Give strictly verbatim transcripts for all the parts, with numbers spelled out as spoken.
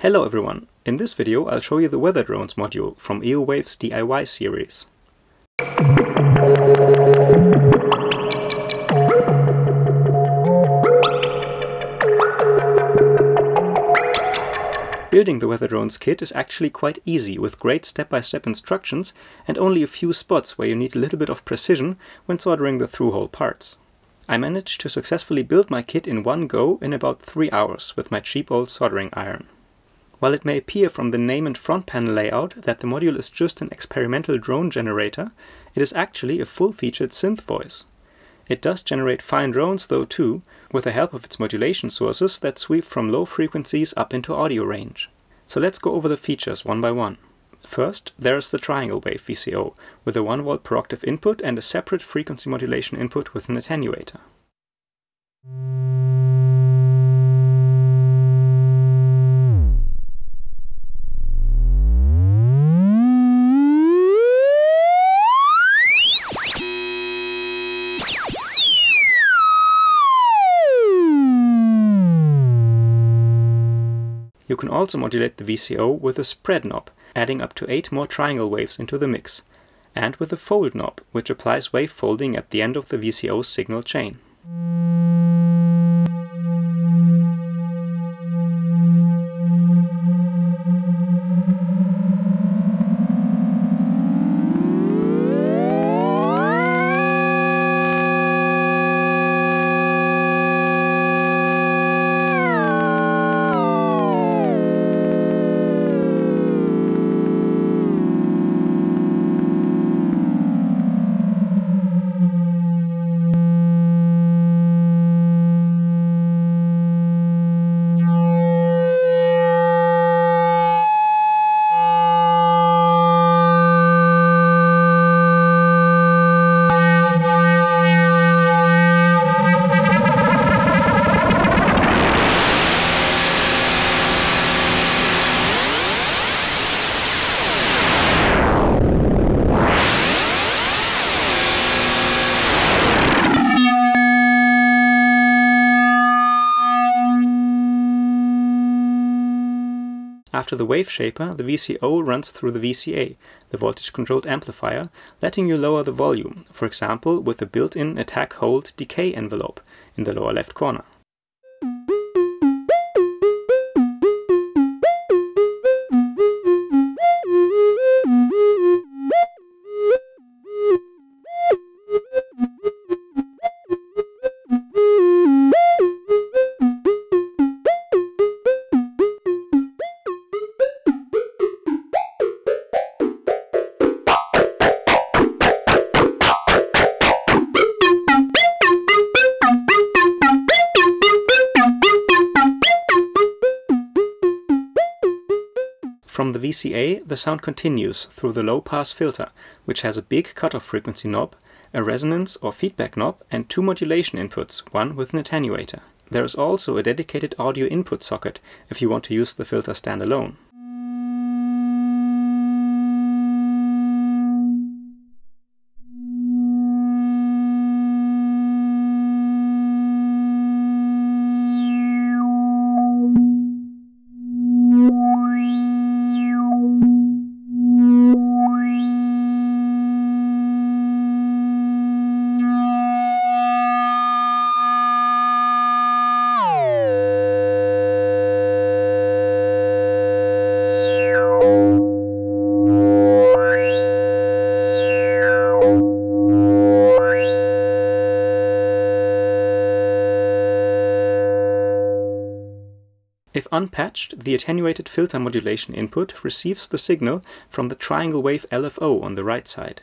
Hello everyone! In this video I'll show you the Weather Drones module from EOWave's D I Y series. Building the Weather Drones kit is actually quite easy with great step-by-step instructions and only a few spots where you need a little bit of precision when soldering the through-hole parts. I managed to successfully build my kit in one go in about three hours with my cheap old soldering iron. While it may appear from the name and front panel layout that the module is just an experimental drone generator, it is actually a full-featured synth voice. It does generate fine drones though too, with the help of its modulation sources that sweep from low frequencies up into audio range. So let's go over the features one by one. First, there is the triangle wave V C O, with a one volt per octave input and a separate frequency modulation input with an attenuator. You can also modulate the V C O with a spread knob, adding up to eight more triangle waves into the mix, and with a fold knob, which applies wave folding at the end of the V C O signal chain. After the wave shaper, the V C O runs through the V C A, the voltage-controlled amplifier, letting you lower the volume, for example with the built-in attack-hold decay envelope in the lower left corner. From the V C A, the sound continues through the low-pass filter, which has a big cutoff frequency knob, a resonance or feedback knob, and two modulation inputs, one with an attenuator. There is also a dedicated audio input socket if you want to use the filter standalone. If unpatched, the attenuated filter modulation input receives the signal from the triangle wave L F O on the right side.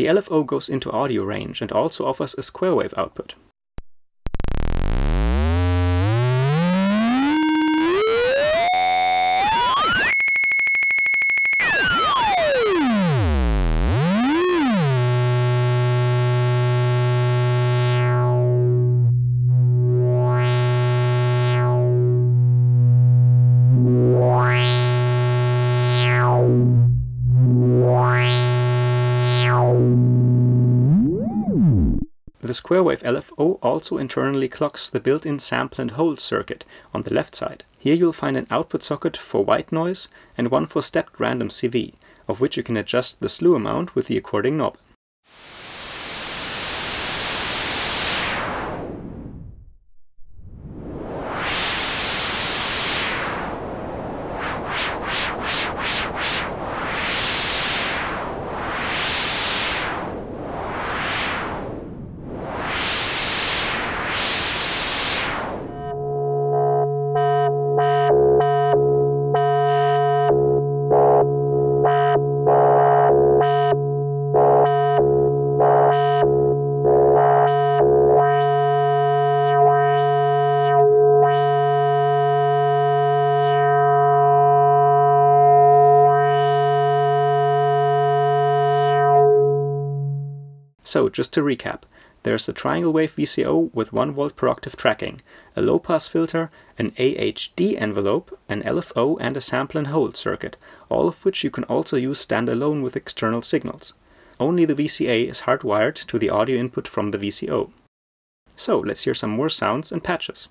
The L F O goes into audio range and also offers a square wave output. The square wave L F O also internally clocks the built-in sample and hold circuit on the left side. Here you'll find an output socket for white noise and one for stepped random C V, of which you can adjust the slew amount with the according knob. So, just to recap, there's the triangle wave V C O with one volt per octave tracking, a low-pass filter, an A H D envelope, an L F O and a sample and hold circuit, all of which you can also use standalone with external signals. Only the V C A is hardwired to the audio input from the V C O. So, let's hear some more sounds and patches.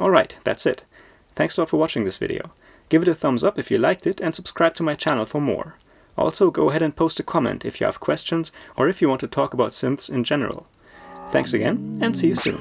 Alright, that's it. Thanks a lot for watching this video. Give it a thumbs up if you liked it and subscribe to my channel for more. Also, go ahead and post a comment if you have questions or if you want to talk about synths in general. Thanks again, and see you soon.